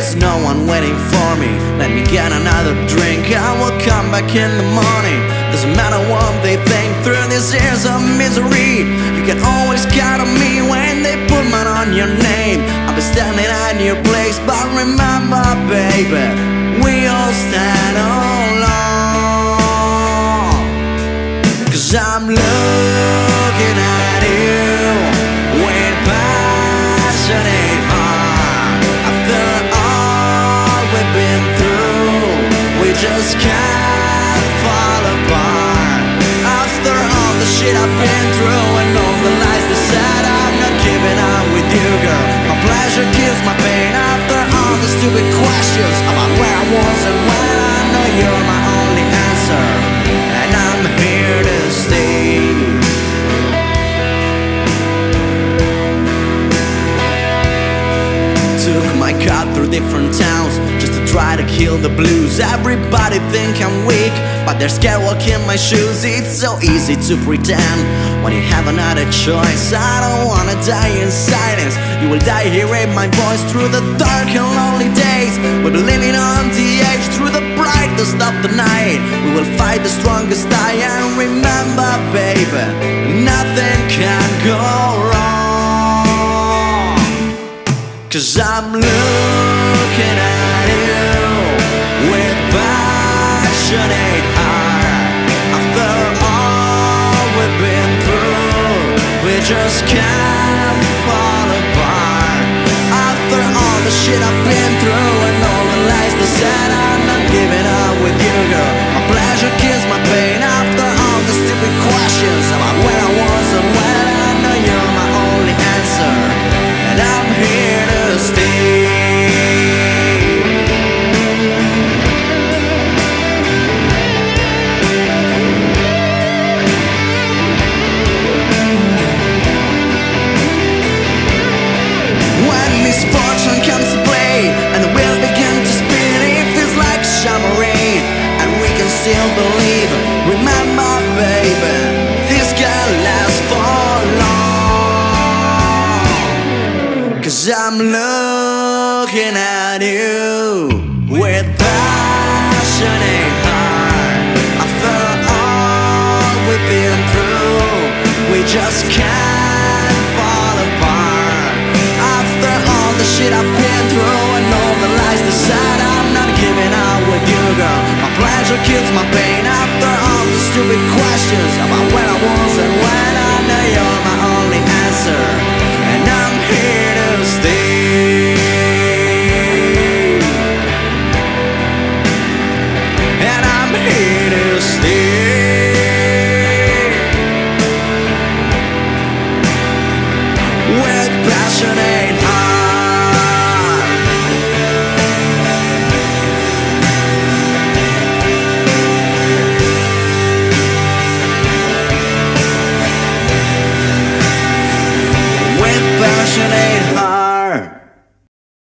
is no one waiting for me. Let me get another drink, I will come back in the morning. Doesn't matter what they think through these years of misery. You can always count on me when they put mine on your name. I'll be standing at your place, but remember, baby, we all stand alone. 'Cause I'm looking at you with passionate heart. After all we've been through, we just can't fall apart. After all the shit I've been through and all the lies they said, I'm not giving up with you, girl. My pleasure kills my pain. After all the stupid questions about where I was and when, I know you're my only answer, and I'm here to stay. Took my car through different towns just to try to kill the blues. Everybody think I'm weak, but they're scared walking my shoes. It's so easy to pretend when you have another choice. I don't wanna die in silence. You will die hearing my voice through the dark and lonely days. We'll be living on the edge through the brightest of the night. We will fight the strongest tie, and remember, baby, nothing can go wrong. 'Cause I'm looking at you with passionate heart. After all we've been through, we just can't fall apart. After all the shit I've been through and all the lies they said, I'm not giving up with you, girl. My pleasure kills my pain. After all the stupid questions about where I was and when, I know you're my only answer, and I'm here to still believe. Remember, baby, this can't last for long. 'Cause I'm looking at you with passionate heart. After all we've been through, we just can't fall apart. After all the shit I've been through and all the lies they said, I'm not giving up with you, girl. Pleasure kills my pain. After all the stupid questions about where I was and when, I know you're my only answer.